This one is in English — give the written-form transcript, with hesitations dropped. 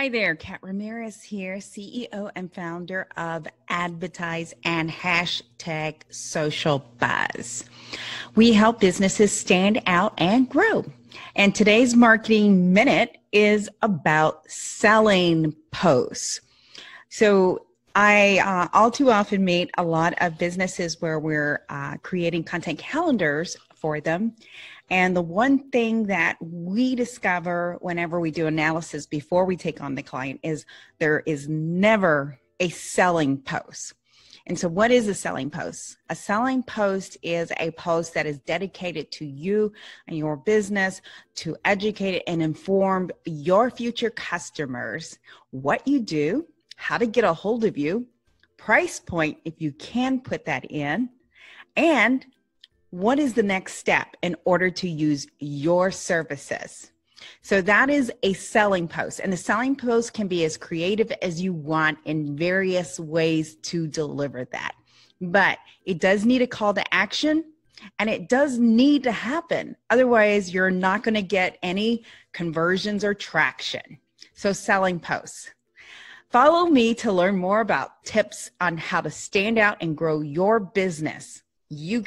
Hi there, Kat Ramirez here, CEO and founder of Advertise and Hashtag Social Buzz. We help businesses stand out and grow. And today's marketing minute is about selling posts. So I all too often meet a lot of businesses where we're creating content calendars for them. And the one thing that we discover whenever we do analysis before we take on the client is there is never a selling post. And so what is a selling post? A selling post is a post that is dedicated to you and your business to educate and inform your future customers what you do, how to get a hold of you, price point if you can put that in, and what is the next step in order to use your services. So that is a selling post, and the selling post can be as creative as you want in various ways to deliver that. But it does need a call to action, and it does need to happen. Otherwise, you're not going to get any conversions or traction. So selling posts. Follow me to learn more about tips on how to stand out and grow your business. You